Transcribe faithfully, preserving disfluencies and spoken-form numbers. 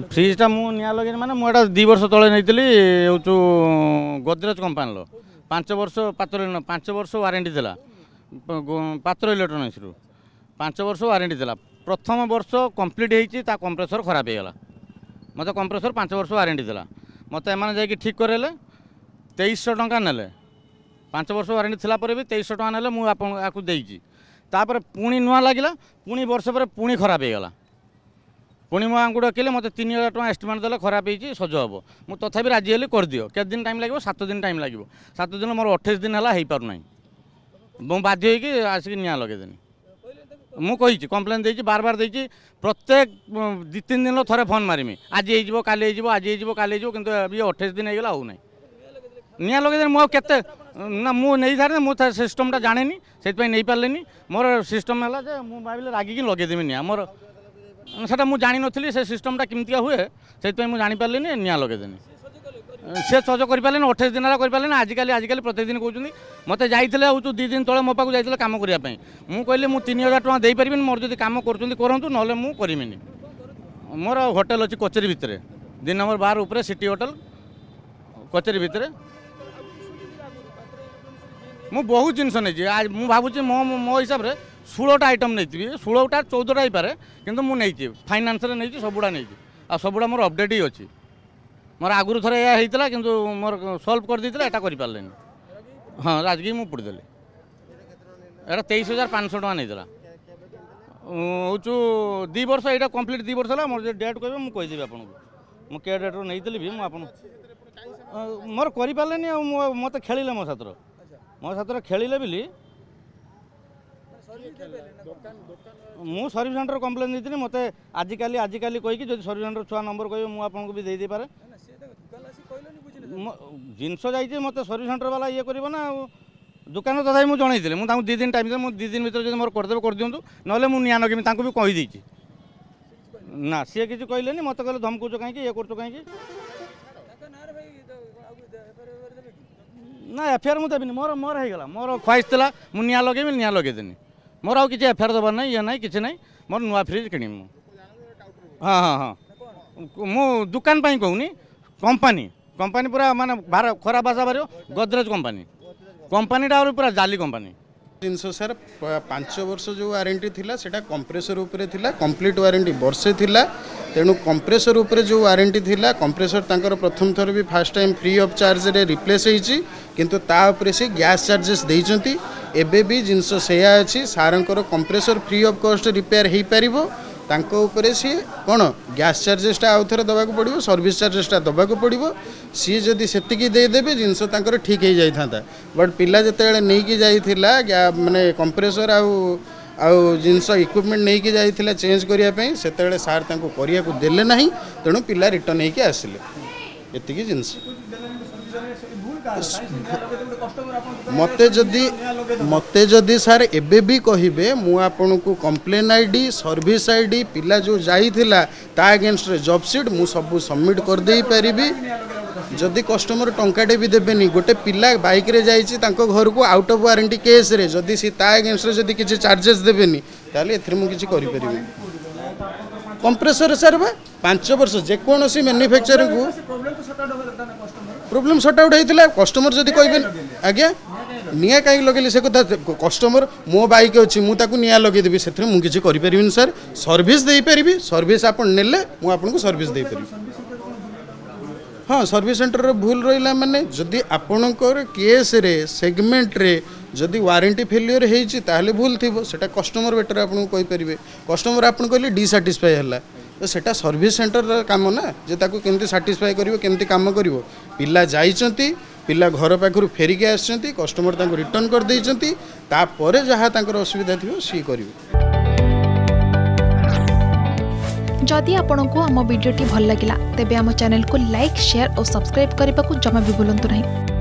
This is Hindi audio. फ्रिजटा मुझे लगे मैंने मुझे दी वर्ष तले नहीं गोदरेज कंपानी पांच वर्ष पात्र पांच वर्ष वारंटी देला पात्र इलेक्ट्रोनिक्स रु पांच वर्ष वारंटी देला प्रथम वर्ष कंप्लीट होती कंप्रेसर खराब होगा मत कंप्रेसर पांच वर्ष वारंटी देला मत एम जा ठीक करेले तेईस टाँचा ने पांच वर्ष वारंटी थी भी तेईस टाँह ना मुझे देती पुणी नुआ लगे पुणी वर्ष पर पुणी खराब होगा पुणी मुझे डाकिले मत तीन हजार टाँह एस्टिमेट देले खराब हो सज हे मुझे तथापि राजी हेली कर दियो के दिन टाइम लगे सात दिन टाइम लगे सात दिन मोर अठाईस दिन है हो पारना मुझे बाध्य हो आसिक निआ लगेदेनी मुझे कंप्लेन देती बार बार देती प्रत्येक दु तीन दिन थे फोन मारिमी आज हो काली आज हो काली कि अठाईस दिन होगा हो ना निआ लगे मुझे ना मुझे था मुझे सिस्टमटा जाने से नहीं पारे मोर सिस्टम है मुझे रागिकी लगेदेमी निआ मोर सेटा मुझे जानी नी से सिस्टमटा किमती हुए से मुझे जापारे निआ लगेदेनी सी सहज कर अठाईस दिन है करें आजिकल आजिकल प्रत्येक दिन कहते मत जाइए हूँ दु दिन तेल मो पाक जाइए कम करने मुझे कहली मुझे तीन हजार टाँह दे पारि मोर जो कम करूँ ना मुझे करमी मोर होटेल अच्छी कचेरी भितर दिन नंबर बार उपर सिटी होटेल कचेरी भितर मुझे बहुत जिनस नहीं मुझे भावुँ मो मो हिसाब से षोलटा आइटम नहीं षोलटा चौदहटा ही पारे कितु मुझे फाइनान्स नहीं सबुड़ा नहीं सबुड़ा मोर अपडेट ही अच्छी मोर आगुरी थर या होता कि मोर सल्व कर देता एटा कर पारे हाँ राजगी मुझे पुड़देली एटा तेईस हजार पाँच सौ टाँह नहीं हूँ दी वर्ष यहाँ कम्प्लीट दी वर्ष है मोर जो डेट कह मुझेदेवी आपको मुझे डेट रू नहीं भी मुझे मोर कर पारे मत खेल मो सात मो सात खेल बिली मु सर्विस सेंटर कंप्लेन देती मत आजिकल आजिकल कहीकि सर्विस सेंटर छुआ नंबर कह मुझे भी दे पारे जिनस जाइए मत सर्विस सेंटर वाला ये करना दुकान तथा मुझे जनईली मुझे दी दिन टाइम मुझे दी दिन भर मोर करदे कर दिंतु ना निआ नगेमी भी कहीदे ना सी किसी कहले मत कहले धमकाऊ कहीं ये करो कहीं ना एफआईआर मुझे देवी मोर मोर होगा मोर ख्वाहिश था मुझे निआ लगे निआ लगेदेनी मोर आउ किसी एफआईआर देवार ना ये ना कि ना मोर नुआ फ्रिज किणी हाँ हाँ हाँ मु दुकान कहूनी कंपानी कंपानी पूरा माने भारत खराब भाषा बार गोदरेज कंपानी कंपानीटा पूरा जाली कंपानी तीन सौ सर पांच वर्ष जो वारंटी थिला सेटा कंप्रेसर उपरे थिला कंप्लीट वारंटी वर्षे थिला तेणु कंप्रेसर उपरे जो वारंटी थिला कंप्रेसर तांकर प्रथम थर भी first time free of charge रे रिप्लेस होईची किंतु ता उपरे से गैस चार्जेस देइचंती एबे भी जिंस सेया अछि सारंकर compressor free of cost repair हेई परिबो तांको उपरे सी कौन गैस चार्जेसटा आउ थर दबाक पड़ो सर्विस चार्जेसटा दबाक पड़ो सी जदि सेतिकी देदेबे जिनस तांकर ठीक हो जाता बट पिला जेते नहीं कि जाइथिला माने कंप्रेसर आउ आउ जिनस इक्विपमेंट नहीं कि जाइथिला चेंज करिया पई सेते सार तांको करिया को देले नाही तेणु पिला रिटर्न हेकि आसिले एतिकी जिनस मते जदी मते जदी सर एबे भी कहिबे मु आपन को कंप्लेन आईडी सर्विस आईडी पिला जो जाई थिला ता अगेंस्ट रे जॉब सीट मु सब सबमिट कर देई परिबी जदी कस्टमर टंकाटे भी देबेनी गोटे पिला बाइक रे जाईची तांको घर को आउट ऑफ वारंटी केस रे जदी सी ता अगेंस्ट रे जदी किछि चार्जेस देबेनी ताले एथरे मु किछि करि परिबी कंप्रेसर सर बा पांच वर्ष जे कोनोसी मैन्युफैक्चरर को प्रॉब्लम सॉर्ट आउट होता है कस्टमर जब कहे आज्ञा निआ कहीं लगे से कथा कस्टमर मो बाइक अच्छी मुझे निआ लगेदेवी से किसी करें सर सर्विस दे पारि सर्विस आप ने सर्विस दे पारि हाँ सर्विस सेंटर भूल रहा मैंने जदि आपण केस रे सेगमेंट रे जदि वारंटी फेलियर होती भूल थी सेटा कस्टमर बेटर आपंपारे कस्टमर आप डिसैटिस्फाई है तो सेटा सर्विस सेंटर काम ना जे ताको केमती सैटिस्फाई करिवो केमती काम करिवो पिला जाइचंती पिला घर पाखरु फेरिके आसचंती कस्टमर ताको रिटर्न कर देइचंती तापरे जहा तांकर असुविधा थिवो सी करिवो जदि आपनको हमर वीडियो टी भल लागिला तेबे हमर चैनल को लाइक शेयर और सब्सक्राइब करबा को जमा भी भूलंतु नहीं।